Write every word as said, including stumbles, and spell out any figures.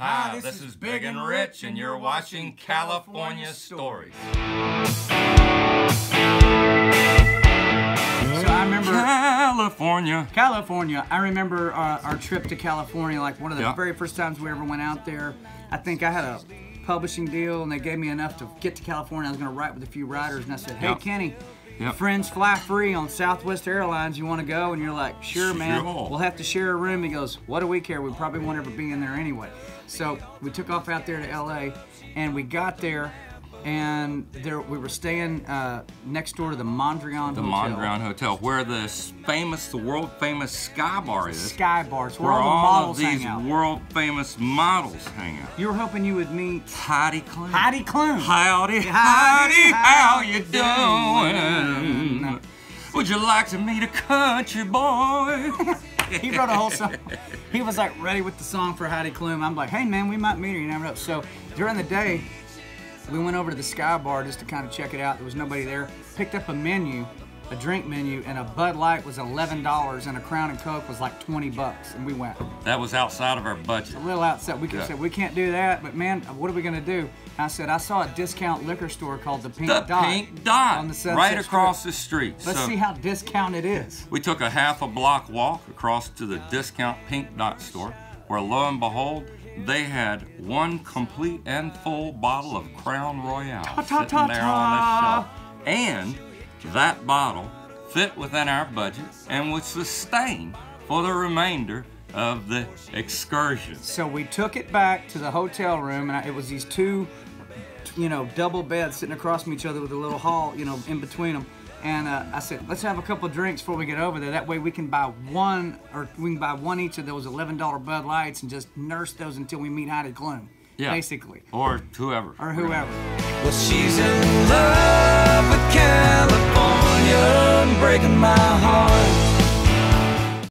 Hi, this, this is Big and Rich, and you're watching California Stories. So I remember California. California. I remember uh, our trip to California, like one of the yeah. very first times we ever went out there. I think I had a publishing deal, and they gave me enough to get to California. I was going to write with a few writers, and I said, hey, yeah. Kenny, Yep. friends fly free on Southwest Airlines, you want to go? And you're like, sure, man, sure. We'll have to share a room. He goes, what do we care? We probably won't ever be in there anyway. So we took off out there to L A, and we got there, and there we were staying uh, next door to the Mondrian the Hotel. The Mondrian Hotel, where this famous, the world-famous Sky Bar is. Sky Bar, it's where, where all, all the models hang out. These world-famous models hang out. You were hoping you would meet Heidi Klum. Heidi Klum. Howdy, Heidi, how you doing? Would you like to meet a country boy? He wrote a whole song. He was like ready with the song for Heidi Klum. I'm like, hey man, we might meet her, you never know. So during the day, we went over to the Sky Bar just to kind of check it out. There was nobody there. Picked up a menu, a drink menu, and a Bud Light was eleven dollars, and a Crown and Coke was like twenty bucks, and we went. That was outside of our budget. A little outside. We could yeah. said, we can't do that, but man, what are we gonna do? I said, I saw a discount liquor store called the Pink Dot. The Pink Dot, on the right across the street. Let's so see how discount it is. We took a half a block walk across to the discount Pink Dot store, where lo and behold, they had one complete and full bottle of Crown Royal ta, ta, ta, sitting there ta, ta. on the shelf. And that bottle fit within our budget and was sustained for the remainder of the excursion. So we took it back to the hotel room, and it was these two, you know, double beds sitting across from each other with a little hall, you know, in between them. And uh, I said, let's have a couple of drinks before we get over there. That way we can buy one, or we can buy one each of those eleven dollar Bud Lights and just nurse those until we meet Heidi Klum, yeah. basically. Or whoever. Or whoever. Well, she's in love with California, breaking my heart.